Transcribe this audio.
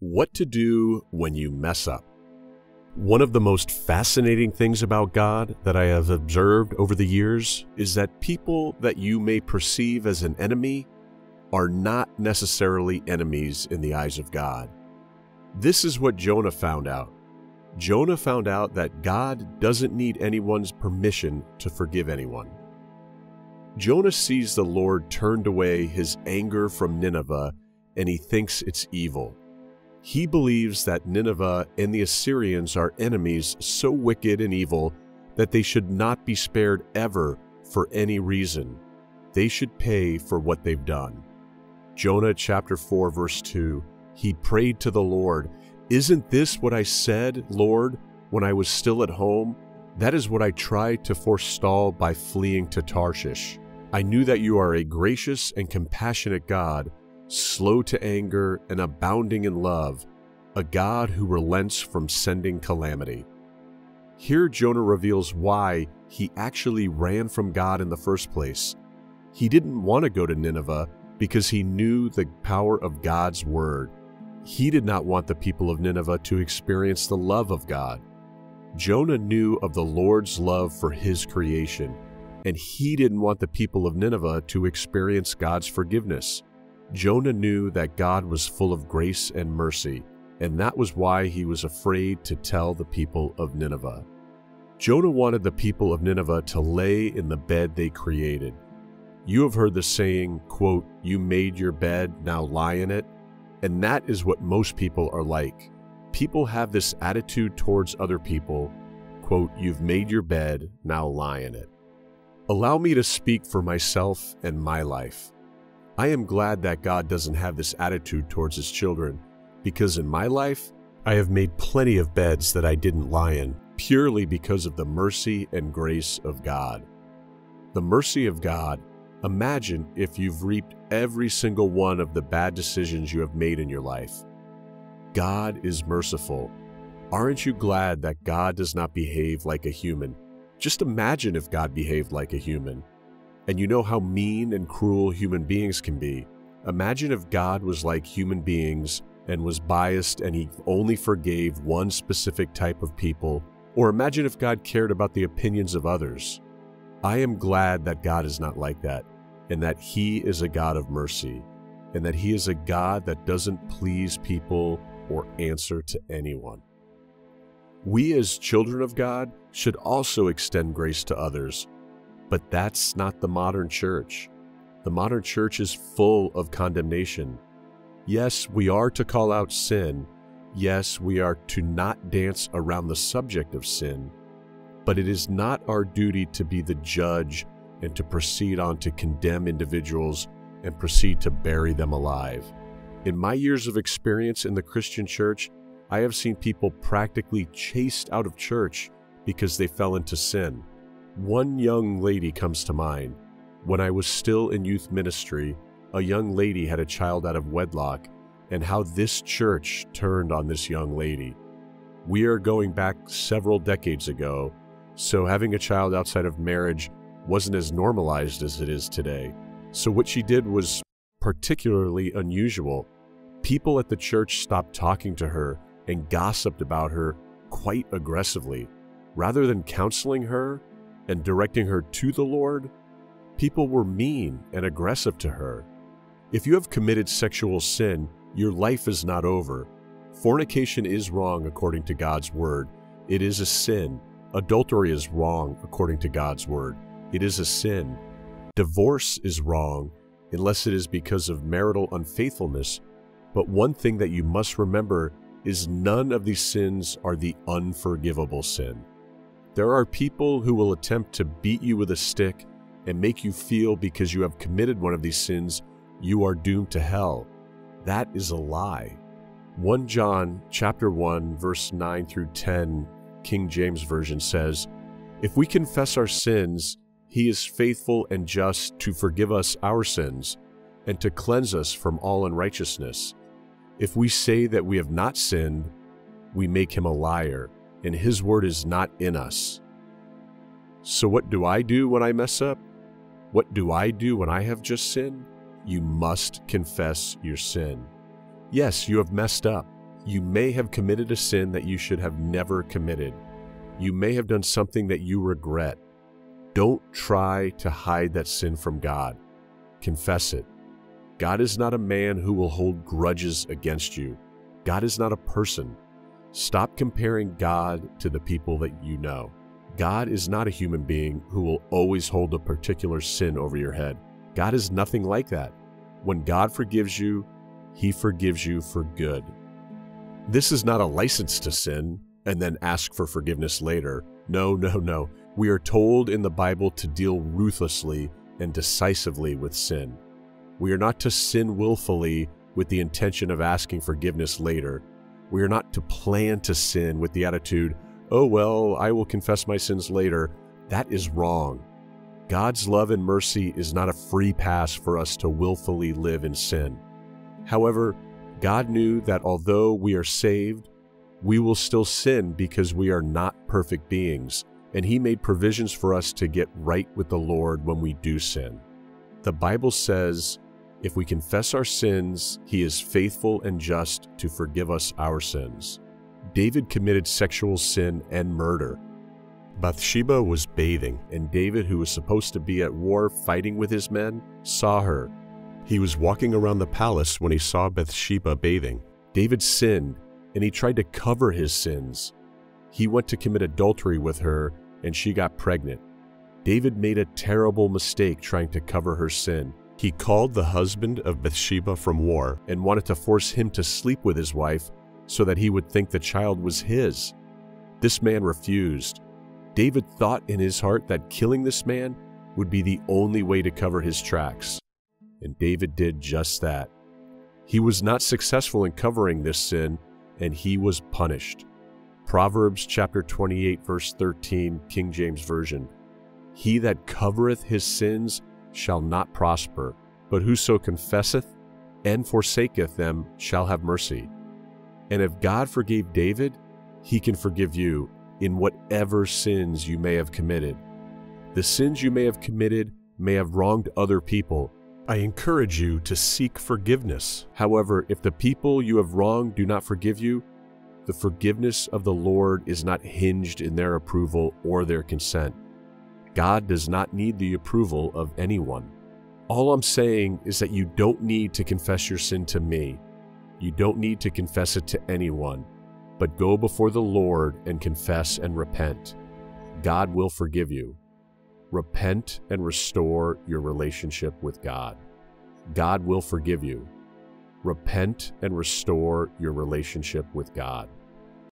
What to do when you mess up. One of the most fascinating things about God that I have observed over the years is that people that you may perceive as an enemy are not necessarily enemies in the eyes of God. This is what Jonah found out. Jonah found out that God doesn't need anyone's permission to forgive anyone. Jonah sees the Lord turned away his anger from Nineveh, and he thinks it's evil. He believes that Nineveh and the Assyrians are enemies so wicked and evil that they should not be spared ever for any reason. They should pay for what they've done. Jonah chapter 4 verse 2, he prayed to the Lord, "Isn't this what I said, Lord, when I was still at home? That is what I tried to forestall by fleeing to Tarshish. I knew that you are a gracious and compassionate God, slow to anger and abounding in love, a God who relents from sending calamity." Here Jonah reveals why he actually ran from God in the first place. He didn't want to go to Nineveh because he knew the power of God's word. He did not want the people of Nineveh to experience the love of God. Jonah knew of the Lord's love for his creation, and he didn't want the people of Nineveh to experience God's forgiveness. Jonah knew that God was full of grace and mercy, and that was why he was afraid to tell the people of Nineveh. Jonah wanted the people of Nineveh to lay in the bed they created. You have heard the saying, quote, "You made your bed, now lie in it." And that is what most people are like. People have this attitude towards other people, quote, "You've made your bed, now lie in it." Allow me to speak for myself and my life. I am glad that God doesn't have this attitude towards his children, because in my life, I have made plenty of beds that I didn't lie in, purely because of the mercy and grace of God. The mercy of God, imagine if you've reaped every single one of the bad decisions you have made in your life. God is merciful. Aren't you glad that God does not behave like a human? Just imagine if God behaved like a human. And you know how mean and cruel human beings can be. Imagine if God was like human beings and was biased and he only forgave one specific type of people, or imagine if God cared about the opinions of others. I am glad that God is not like that, and that he is a God of mercy, and that he is a God that doesn't please people or answer to anyone. We as children of God should also extend grace to others. But that's not the modern church. The modern church is full of condemnation. Yes, we are to call out sin. Yes, we are to not dance around the subject of sin. But it is not our duty to be the judge and to proceed on to condemn individuals and proceed to bury them alive. In my years of experience in the Christian church, I have seen people practically chased out of church because they fell into sin. One young lady comes to mind. When I was still in youth ministry, a young lady had a child out of wedlock, and how this church turned on this young lady. We are going back several decades ago, so having a child outside of marriage wasn't as normalized as it is today. So what she did was particularly unusual. People at the church stopped talking to her and gossiped about her quite aggressively. Rather than counseling her and directing her to the Lord, people were mean and aggressive to her. If you have committed sexual sin, your life is not over. Fornication is wrong according to God's word. It is a sin. Adultery is wrong according to God's word. It is a sin. Divorce is wrong unless it is because of marital unfaithfulness. But one thing that you must remember is none of these sins are the unforgivable sin. There are people who will attempt to beat you with a stick and make you feel because you have committed one of these sins, you are doomed to hell. That is a lie. 1 John chapter 1, verse 9 through 10, King James Version says, "If we confess our sins, he is faithful and just to forgive us our sins and to cleanse us from all unrighteousness. If we say that we have not sinned, we make him a liar, and his word is not in us." So what do I do when I mess up? What do I do when I have just sinned? You must confess your sin. Yes, you have messed up. You may have committed a sin that you should have never committed. You may have done something that you regret. Don't try to hide that sin from God. Confess it. God is not a man who will hold grudges against you. God is not a person. Stop comparing God to the people that you know. God is not a human being who will always hold a particular sin over your head. God is nothing like that. When God forgives you, He forgives you for good. This is not a license to sin and then ask for forgiveness later. No, no, no. We are told in the Bible to deal ruthlessly and decisively with sin. We are not to sin willfully with the intention of asking forgiveness later. We are not to plan to sin with the attitude, oh well, I will confess my sins later. That is wrong. God's love and mercy is not a free pass for us to willfully live in sin. However, God knew that although we are saved, we will still sin because we are not perfect beings, and He made provisions for us to get right with the Lord when we do sin. The Bible says, if we confess our sins, He is faithful and just to forgive us our sins. David committed sexual sin and murder. Bathsheba was bathing, and David, who was supposed to be at war fighting with his men, saw her. He was walking around the palace when he saw Bathsheba bathing. David sinned, and he tried to cover his sins. He went to commit adultery with her, and she got pregnant. David made a terrible mistake trying to cover her sin. He called the husband of Bathsheba from war and wanted to force him to sleep with his wife so that he would think the child was his. This man refused. David thought in his heart that killing this man would be the only way to cover his tracks. And David did just that. He was not successful in covering this sin, and he was punished. Proverbs chapter 28, verse 13, King James Version. He that covereth his sins shall not prosper, but whoso confesseth and forsaketh them shall have mercy. And if God forgave David, He can forgive you in whatever sins you may have committed. The sins you may have committed may have wronged other people. I encourage you to seek forgiveness. However, if the people you have wronged do not forgive you, the forgiveness of the Lord is not hinged in their approval or their consent. God does not need the approval of anyone. All I'm saying is that you don't need to confess your sin to me. You don't need to confess it to anyone, but go before the Lord and confess and repent. God will forgive you. Repent and restore your relationship with God. God will forgive you. Repent and restore your relationship with God.